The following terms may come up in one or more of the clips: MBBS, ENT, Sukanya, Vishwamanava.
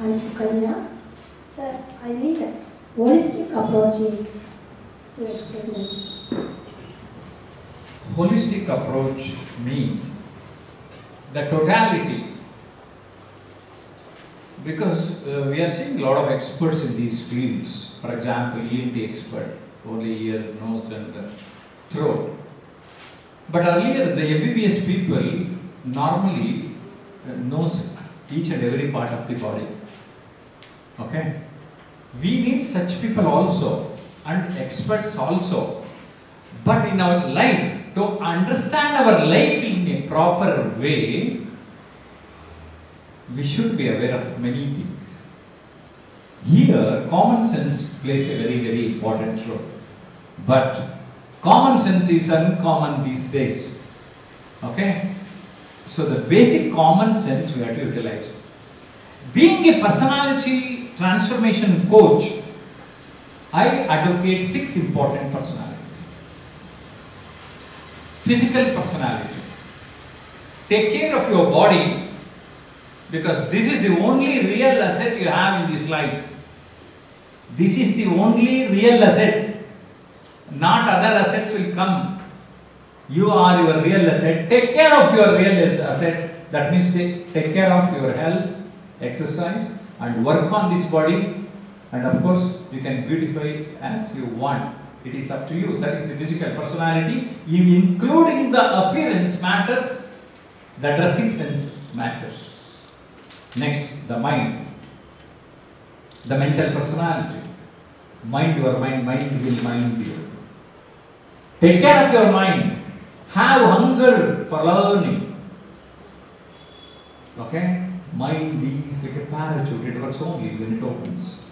I am Sukanya. Sir, I need a holistic approach to explain that. Holistic approach means the totality, because we are seeing a lot of experts in these fields. For example, ENT expert, only ear, nose and throat. But earlier the MBBS people normally knows each and every part of the body. Okay? We need such people also and experts also, but in our life, to understand our life in a proper way, we should be aware of many things. Here, common sense plays a very, very important role. But common sense is uncommon these days. Okay? So the basic common sense we have to utilize. Being a personality transformation coach, I advocate 6 important personalities. Physical personality. Take care of your body, because this is the only real asset you have in this life. This is the only real asset. Not other assets will come. You are your real asset. Take care of your real asset. That means take care of your health, exercise and work on this body. And of course, you can beautify it as you want. It is up to you. That is the physical personality. Including the appearance matters, the dressing sense matters. Next, the mind. The mental personality. Mind your mind, mind will mind you. Take care of your mind. Have hunger for learning. Okay? Mind is like a parachute, it works only when it opens.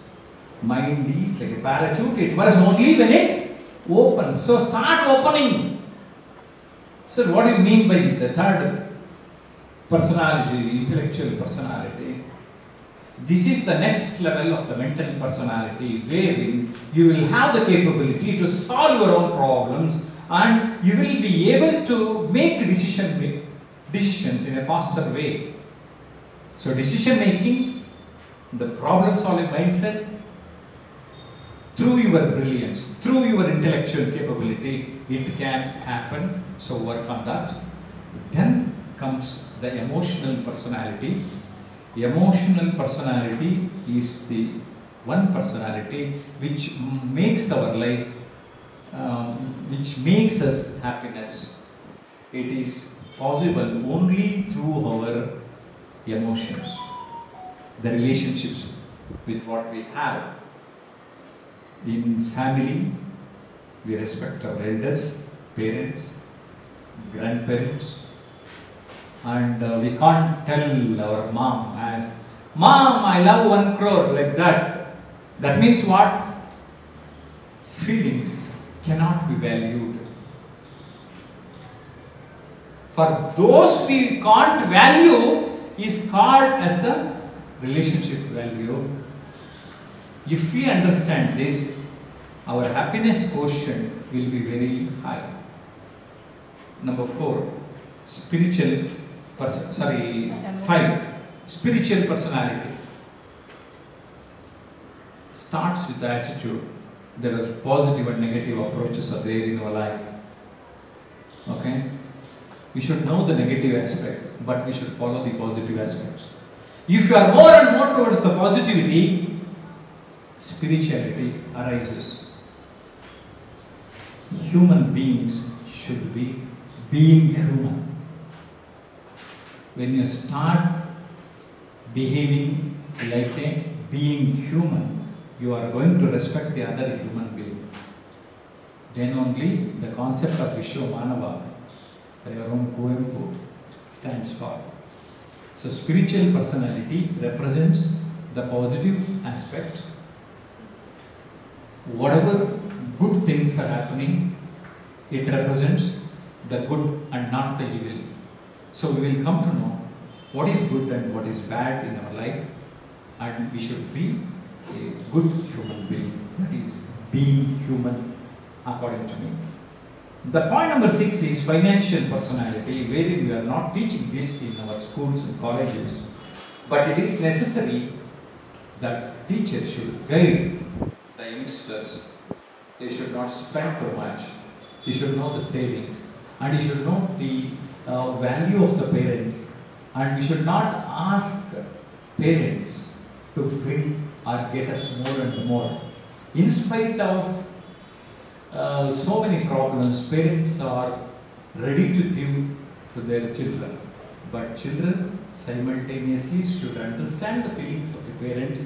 Mind is like a parachute, it works only when it opens. So start opening. So what do you mean by the third personality, intellectual personality? This is the next level of the mental personality, wherein you will have the capability to solve your own problems and you will be able to make decisions in a faster way. So decision making, the problem solving mindset, through your brilliance, through your intellectual capability, it can happen. So work on that. Then comes the emotional personality. The emotional personality is the one personality which makes our life, which makes us happiness. It is possible only through our emotions, the relationships with what we have. In family, we respect our elders, parents, grandparents, and we can't tell our mom as, "Mom, I love 1 crore," like that. That means what? Feelings cannot be valued. For those we can't value is called as the relationship value. If we understand this, our happiness quotient will be very high. Number 4, five, spiritual personality. Starts with the attitude. There are positive and negative approaches are there in our life. Okay? We should know the negative aspect, but we should follow the positive aspects. If you are more and more towards the positivity, spirituality arises. Human beings should be being human. When you start behaving like a being human, you are going to respect the other human being. Then only the concept of Vishwamanava, your own Koempu, stands for. So spiritual personality represents the positive aspect. Whatever good things are happening, it represents the good and not the evil. So we will come to know what is good and what is bad in our life, and we should be a good human being. That is being human, according to me. The point number 6 is financial personality, wherein we are not teaching this in our schools and colleges, but it is necessary that teacher should guide the youngsters. They should not spend too much. He should know the savings, and he should know the value of the parents. And we should not ask parents to bring or get us more and more. In spite of so many problems, parents are ready to give to their children. But children simultaneously should understand the feelings of the parents,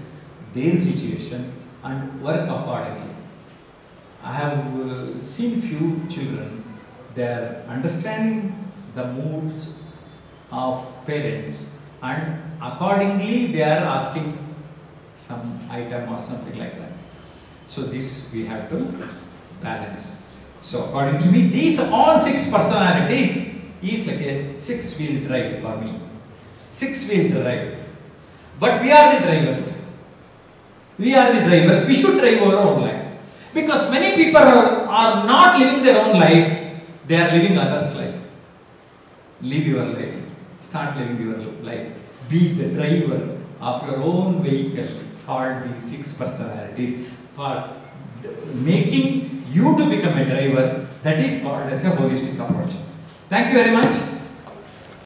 their situation, and work accordingly. I have seen few children, they are understanding the moods of parents and accordingly they are asking some item or something like that. So this we have to balance. So according to me, these all six personalities is like a six-wheel drive for me. Six-wheel drive. But we are the drivers. We are the drivers. We should drive our own life. Because many people are not living their own life, they are living others' life. Live your life. Start living your life. Be the driver of your own vehicle for these six personalities. For making you to become a driver, that is called as a holistic approach. Thank you very much.